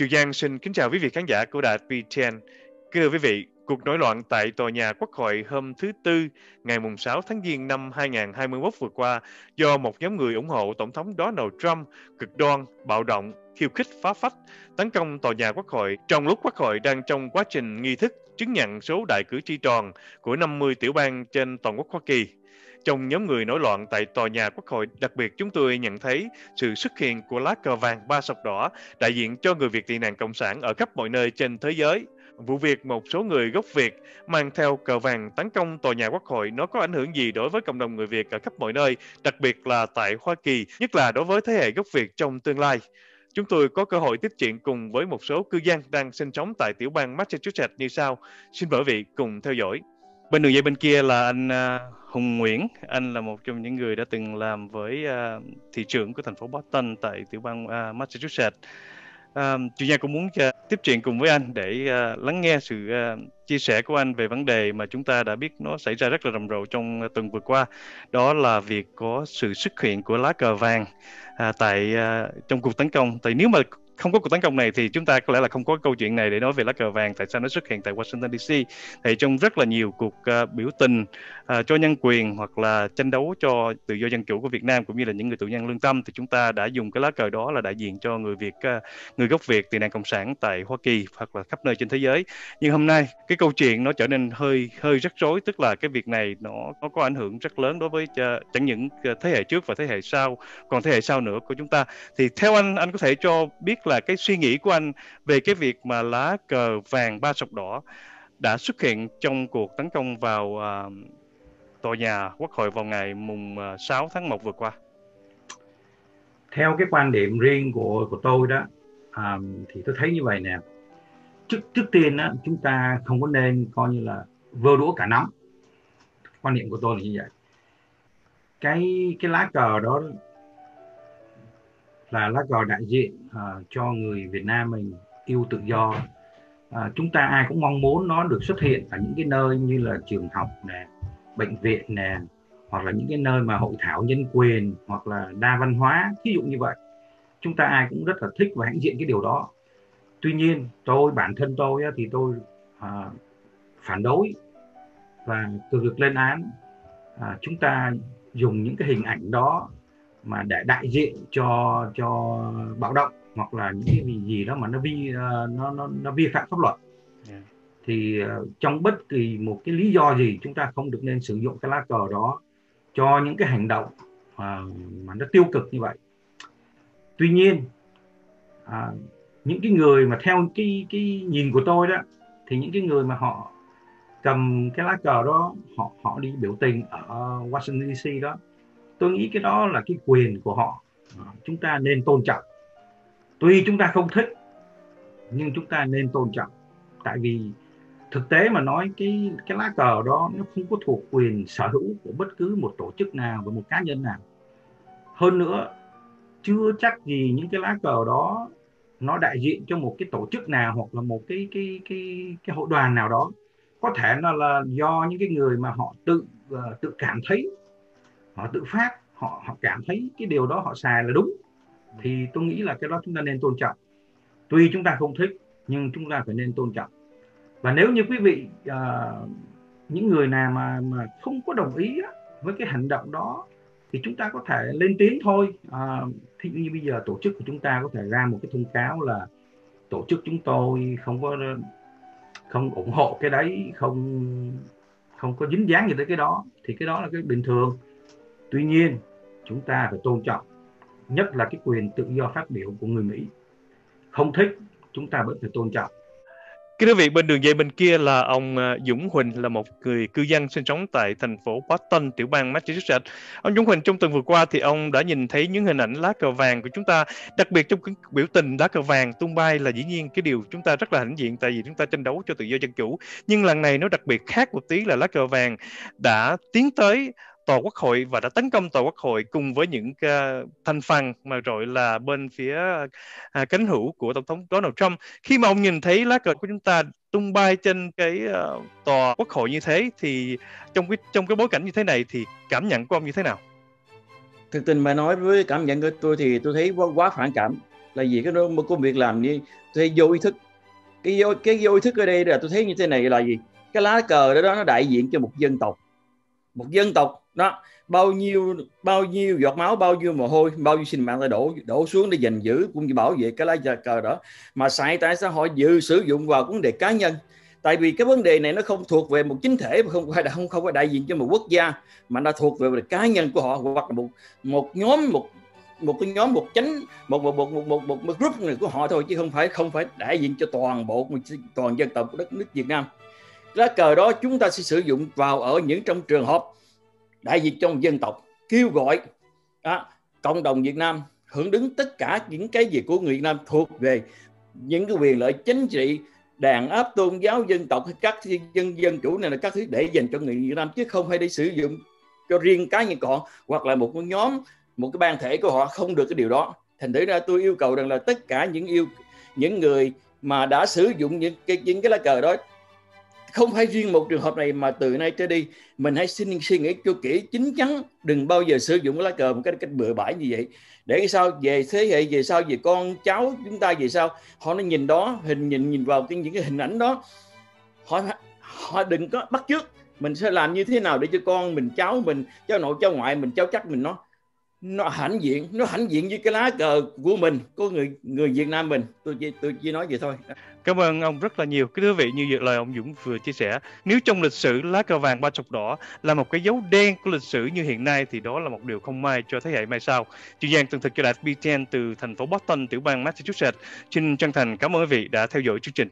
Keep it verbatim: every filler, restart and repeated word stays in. Triều Giang xin kính chào quý vị khán giả của đài ét bê tê en. Kính thưa quý vị, cuộc nổi loạn tại tòa nhà Quốc hội hôm thứ Tư, ngày sáu tháng Giêng năm hai nghìn không trăm hai mươi mốt vừa qua do một nhóm người ủng hộ Tổng thống Donald Trump cực đoan, bạo động, khiêu khích phá phách, tấn công tòa nhà Quốc hội trong lúc Quốc hội đang trong quá trình nghi thức chứng nhận số đại cử tri tròn của năm mươi tiểu bang trên toàn quốc Hoa Kỳ. Trong nhóm người nổi loạn tại tòa nhà Quốc hội, đặc biệt chúng tôi nhận thấy sự xuất hiện của lá cờ vàng ba sọc đỏ đại diện cho người Việt tị nạn cộng sản ở khắp mọi nơi trên thế giới. Vụ việc một số người gốc Việt mang theo cờ vàng tấn công tòa nhà Quốc hội, nó có ảnh hưởng gì đối với cộng đồng người Việt ở khắp mọi nơi, đặc biệt là tại Hoa Kỳ, nhất là đối với thế hệ gốc Việt trong tương lai? Chúng tôi có cơ hội tiếp chuyện cùng với một số cư dân đang sinh sống tại tiểu bang Massachusetts như sau. Xin mời quý vị cùng theo dõi. Bên đường dây bên kia là anh Hùng Nguyễn. Anh là một trong những người đã từng làm với uh, thị trưởng của thành phố Boston tại tiểu bang uh, Massachusetts. Uh, Chúng tôi cũng muốn uh, tiếp chuyện cùng với anh để uh, lắng nghe sự uh, chia sẻ của anh về vấn đề mà chúng ta đã biết nó xảy ra rất là rầm rộ trong uh, tuần vừa qua. Đó là việc có sự xuất hiện của lá cờ vàng uh, tại uh, trong cuộc tấn công. Tại nếu mà không có cuộc tấn công này thì chúng ta có lẽ là không có câu chuyện này để nói về lá cờ vàng, tại sao nó xuất hiện tại Washington D C. Thì trong rất là nhiều cuộc uh, biểu tình uh, cho nhân quyền hoặc là tranh đấu cho tự do dân chủ của Việt Nam cũng như là những người tù nhân lương tâm, thì chúng ta đã dùng cái lá cờ đó là đại diện cho người Việt, uh, người gốc Việt tị nạn cộng sản tại Hoa Kỳ hoặc là khắp nơi trên thế giới. Nhưng hôm nay cái câu chuyện nó trở nên hơi hơi rắc rối, tức là cái việc này nó, nó có ảnh hưởng rất lớn đối với uh, chẳng những thế hệ trước và thế hệ sau, còn thế hệ sau nữa của chúng ta. Thì theo anh, anh có thể cho biết là cái suy nghĩ của anh về cái việc mà lá cờ vàng ba sọc đỏ đã xuất hiện trong cuộc tấn công vào uh, tòa nhà Quốc hội vào ngày mùng sáu tháng một vừa qua. Theo cái quan điểm riêng của của tôi đó, um, thì tôi thấy như vậy nè. Trước trước tiên á, chúng ta không có nên coi như là vơ đũa cả nắm. Quan điểm của tôi là như vậy. Cái cái lá cờ đó là lá cờ đại diện uh, cho người Việt Nam mình yêu tự do. Uh, chúng ta ai cũng mong muốn nó được xuất hiện ở những cái nơi như là trường học nè, bệnh viện nè, hoặc là những cái nơi mà hội thảo nhân quyền hoặc là đa văn hóa, ví dụ như vậy. Chúng ta ai cũng rất là thích và hãnh diện cái điều đó. Tuy nhiên, tôi bản thân tôi thì tôi uh, phản đối và cực lực lên án uh, chúng ta dùng những cái hình ảnh đó mà để đại diện cho cho bạo động hoặc là những cái gì đó mà nó vi nó nó nó vi phạm pháp luật. Yeah. Thì uh, trong bất kỳ một cái lý do gì, chúng ta không được nên sử dụng cái lá cờ đó cho những cái hành động uh, mà nó tiêu cực như vậy. Tuy nhiên, uh, những cái người mà theo cái cái nhìn của tôi đó, thì những cái người mà họ cầm cái lá cờ đó, họ họ đi biểu tình ở Washington D C đó, tôi nghĩ cái đó là cái quyền của họ, chúng ta nên tôn trọng. Tuy chúng ta không thích nhưng chúng ta nên tôn trọng. Tại vì thực tế mà nói, cái cái lá cờ đó nó không có thuộc quyền sở hữu của bất cứ một tổ chức nào và một cá nhân nào. Hơn nữa, chưa chắc gì những cái lá cờ đó nó đại diện cho một cái tổ chức nào hoặc là một cái cái cái cái hội đoàn nào đó. Có thể là, là do những cái người mà họ tự uh, tự cảm thấy, họ tự phát, họ, họ cảm thấy cái điều đó họ xài là đúng. Thì tôi nghĩ là cái đó chúng ta nên tôn trọng. Tuy chúng ta không thích nhưng chúng ta phải nên tôn trọng. Và nếu như quý vị uh, những người nào mà, mà không có đồng ý với cái hành động đó thì chúng ta có thể lên tiếng thôi. uh, Thì như bây giờ tổ chức của chúng ta có thể ra một cái thông cáo là tổ chức chúng tôi không có không ủng hộ cái đấy, không không có dính dáng gì tới cái đó. Thì cái đó là cái bình thường. Tuy nhiên, chúng ta phải tôn trọng, nhất là cái quyền tự do phát biểu của người Mỹ. Không thích, chúng ta vẫn phải tôn trọng. Kính thưa quý vị, bên đường dây bên kia là ông Dũng Huỳnh, là một người cư dân sinh sống tại thành phố Boston, tiểu bang Massachusetts. Ông Dũng Huỳnh, trong tuần vừa qua thì ông đã nhìn thấy những hình ảnh lá cờ vàng của chúng ta, đặc biệt trong biểu tình lá cờ vàng tung bay là dĩ nhiên cái điều chúng ta rất là hãnh diện, tại vì chúng ta tranh đấu cho tự do dân chủ. Nhưng lần này nó đặc biệt khác một tí là lá cờ vàng đã tiến tới tòa Quốc hội và đã tấn công tòa Quốc hội cùng với những uh, thành phần mà gọi là bên phía uh, cánh hữu của Tổng thống Donald Trump. Khi mà ông nhìn thấy lá cờ của chúng ta tung bay trên cái uh, tòa Quốc hội như thế, thì trong cái trong cái bối cảnh như thế này thì cảm nhận của ông như thế nào? Thực tình mà nói, với cảm nhận của tôi thì tôi thấy quá, quá phản cảm. là gì, cái đó một công việc làm như thuê vô ý thức. Cái vô, cái vô ý thức ở đây là tôi thấy như thế này là gì, cái lá cờ đó, đó nó đại diện cho một dân tộc, một dân tộc đó, bao nhiêu bao nhiêu giọt máu, bao nhiêu mồ hôi, bao nhiêu sinh mạng đã đổ đổ xuống để giành giữ cũng như bảo vệ cái lá cờ đó, mà sai tại xã hội dự sử dụng vào vấn đề cá nhân. Tại vì cái vấn đề này nó không thuộc về một chính thể mà không phải không không phải đại diện cho một quốc gia, mà nó thuộc về cá nhân của họ, hoặc là một một nhóm một một cái nhóm một chánh một một một một một, một, một group này của họ thôi, chứ không phải không phải đại diện cho toàn bộ toàn dân tộc của đất nước Việt Nam. Lá cờ đó chúng ta sẽ sử dụng vào ở những trong trường hợp đại diện trong dân tộc, kêu gọi à, cộng đồng Việt Nam hưởng ứng tất cả những cái gì của người Việt Nam thuộc về những cái quyền lợi chính trị, đàn áp tôn giáo, dân tộc, các dân dân chủ này là các thứ để dành cho người Việt Nam, chứ không phải để sử dụng cho riêng cá nhân họ hoặc là một nhóm, một cái ban thể của họ, không được cái điều đó. Thành thử ra tôi yêu cầu rằng là tất cả những yêu những người mà đã sử dụng những cái những cái lá cờ đó, không phải riêng một trường hợp này, mà từ nay trở đi mình hãy xin suy nghĩ cho kỹ chín chắn, đừng bao giờ sử dụng lá cờ một cách cách bừa bãi như vậy, để sao về thế hệ về sau, về con cháu chúng ta về sau, họ nó nhìn đó hình nhìn nhìn vào cái những cái hình ảnh đó, họ họ đừng có bắt chước. Mình sẽ làm như thế nào để cho con mình, cháu mình, cháu nội cháu ngoại mình, cháu chắc mình nó nó hãnh diện, nó hãnh diện với cái lá cờ của mình, của người người Việt Nam mình. Tôi chỉ tôi chỉ nói vậy thôi. Cảm ơn ông rất là nhiều. Cái thú vị như lời ông Dũng vừa chia sẻ, nếu trong lịch sử lá cờ vàng ba sọc đỏ là một cái dấu đen của lịch sử như hiện nay thì đó là một điều không may cho thế hệ mai sau. Chị Giang Trần thực cho đài ét bê tê en từ thành phố Boston, tiểu bang Massachusetts. Xin chân thành cảm ơn quý vị đã theo dõi chương trình.